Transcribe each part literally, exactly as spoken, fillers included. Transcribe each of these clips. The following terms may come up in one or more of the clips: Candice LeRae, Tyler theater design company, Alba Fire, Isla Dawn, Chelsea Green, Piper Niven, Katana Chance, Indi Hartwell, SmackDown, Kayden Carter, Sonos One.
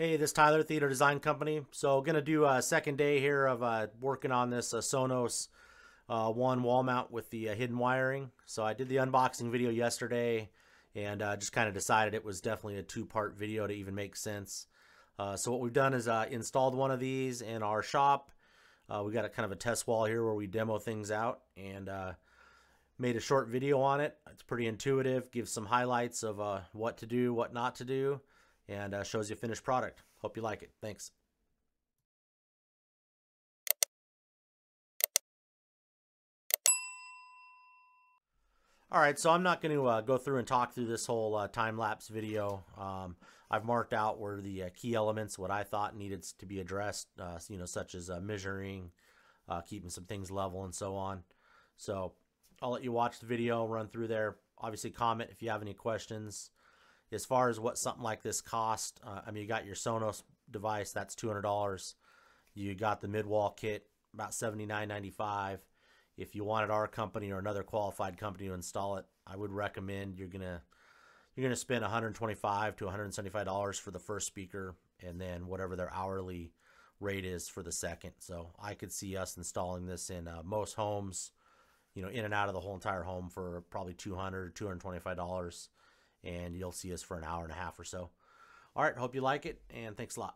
Hey, this is Tyler Theater Design Company. So gonna do a second day here of uh, working on this uh, Sonos uh, one wall mount with the uh, hidden wiring. So I did the unboxing video yesterday and uh, just kind of decided it was definitely a two-part video to even make sense. Uh, so what we've done is uh, installed one of these in our shop. Uh, we got a kind of a test wall here where we demo things out and uh, made a short video on it. It's pretty intuitive, gives some highlights of uh, what to do, what not to do, and uh, shows you a finished product. Hope you like it. Thanks. All right, so I'm not going to uh, go through and talk through this whole uh, time-lapse video. Um, I've marked out where the uh, key elements, what I thought needed to be addressed, uh, you know, such as uh, measuring, uh, keeping some things level, and so on. So I'll let you watch the video, run through there. Obviously, comment if you have any questions. As far as what something like this cost, uh, I mean, you got your Sonos device, that's two hundred dollars. You got the mid-wall kit, about seventy-nine ninety-five. If you wanted our company or another qualified company to install it, I would recommend you're gonna you're gonna spend one hundred twenty-five to one hundred seventy-five dollars for the first speaker, and then whatever their hourly rate is for the second. So I could see us installing this in uh, most homes, you know, in and out of the whole entire home for probably two hundred, two hundred twenty-five dollars. And you'll see us for an hour and a half or so. All right, hope you like it, and thanks a lot.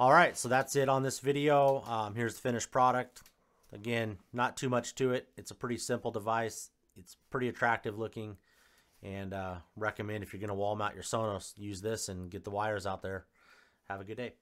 All right, so that's it on this video. Um, here's the finished product. Again, not too much to it. It's a pretty simple device. It's pretty attractive looking, and uh, recommend if you're going to wall mount your Sonos, use this and get the wires out there. Have a good day.